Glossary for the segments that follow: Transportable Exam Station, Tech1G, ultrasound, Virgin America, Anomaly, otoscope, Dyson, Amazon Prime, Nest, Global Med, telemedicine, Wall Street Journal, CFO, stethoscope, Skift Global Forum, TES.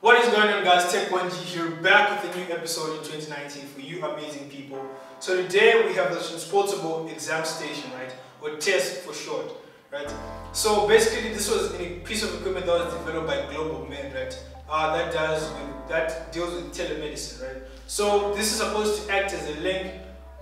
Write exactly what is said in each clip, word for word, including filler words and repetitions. What is going on, guys? Tech one G here, back with a new episode in twenty nineteen for you amazing people. So today we have the transportable exam station, right, or T E S for short, right? So basically this was a piece of equipment that was developed by Global Med, right? Uh, that, does with, that deals with telemedicine, right? So this is supposed to act as a link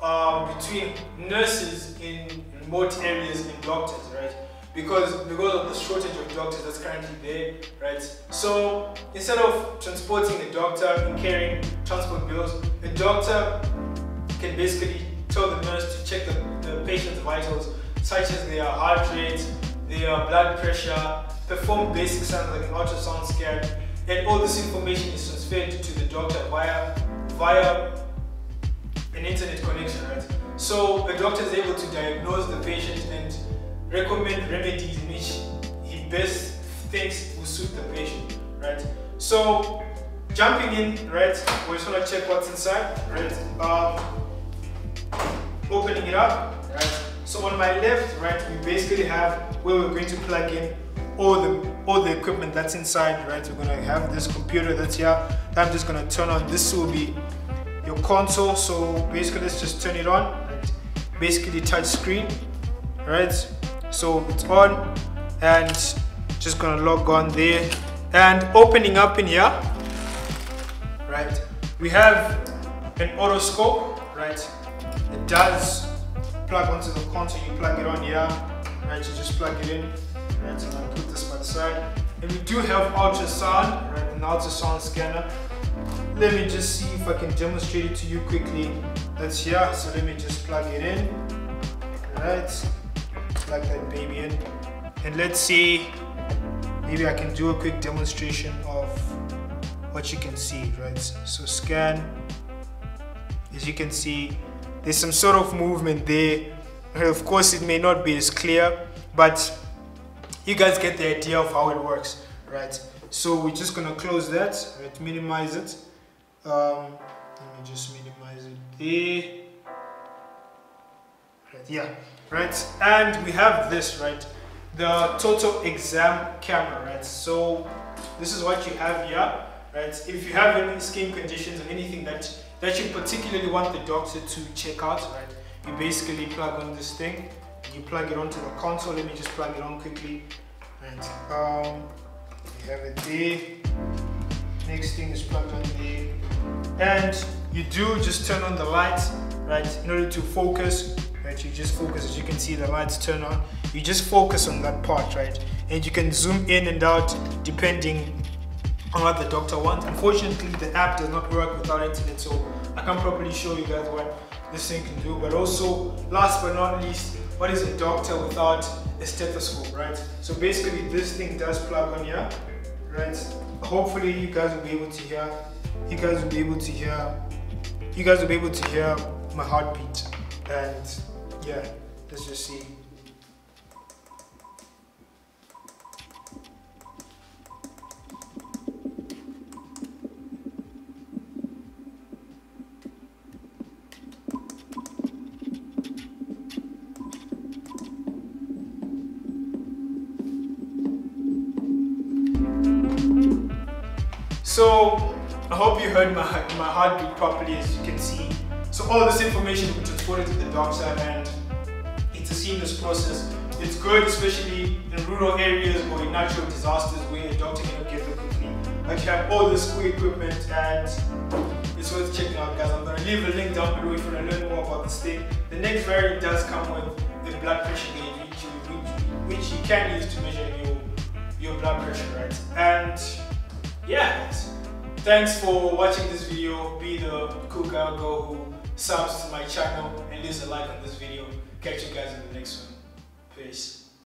um, between nurses in remote areas and doctors, right? Because, because of the shortage of doctors that's currently there, right? So instead of transporting the doctor and carrying transport bills, the doctor can basically tell the nurse to check the, the patient's vitals, such as their heart rate, their blood pressure, perform basic sounds like an ultrasound scan, and all this information is transferred to the doctor via, via an internet connection, right? So a doctor is able to diagnose the patient and recommend remedies in which he best thinks will suit the patient, right? So jumping in, right, we just want to check what's inside, right? Um, opening it up, right? So on my left, right, we basically have where we're going to plug in all the all the equipment that's inside, right? We're going to have this computer that's here that I'm just going to turn on. This will be your console, so basically let's just turn it on, right? Basically touch screen, right? So it's on, and just gonna log on there, and opening up in here, right, we have an otoscope, right? It does plug onto the console. You plug it on here, right? You just plug it in, right? So I'm gonna put this by the side, and we do have ultrasound, right? An ultrasound scanner. Let me just see if I can demonstrate it to you quickly. That's here, so let me just plug it in, right? Plug that baby in, and let's see, maybe I can do a quick demonstration of what you can see, right? So scan, as you can see, there's some sort of movement there. Of course it may not be as clear, but you guys get the idea of how it works, right? So we're just gonna close that, right? Minimize it, um, let me just minimize it there. Yeah, right, and we have this, right, the total exam camera, right? So this is what you have here, right? If you have any skin conditions or anything that that you particularly want the doctor to check out, right, you basically plug on this thing and you plug it onto the console. Let me just plug it on quickly, right? Um you have it there, next thing is plugged on there, and you do just turn on the lights, right, in order to focus. Right, you just focus, as you can see the lights turn on, you just focus on that part, right? And you can zoom in and out depending on what the doctor wants. Unfortunately the app does not work without internet, so I can't properly show you guys what this thing can do. But also, last but not least, what is a doctor without a stethoscope, right? So basically this thing does plug on here, right? Hopefully you guys will be able to hear, you guys will be able to hear, you guys will be able to hear my heartbeat. And yeah, let's just see. So I hope you heard my my heartbeat properly, as you can see. So all this information will be transported to the doctor, and it's a seamless process. It's good, especially in rural areas or in natural disasters where a doctor cannot get there quickly. Like, you have all this cool equipment, and it's worth checking out, guys. I'm gonna leave a link down below if you wanna learn more about this thing. The next variant does come with the blood pressure gauge, which, which you can use to measure your your blood pressure, right? And yeah, thanks for watching this video. Be the cool guy or girl who subs to my channel and leaves a like on this video. Catch you guys in the next one. Peace.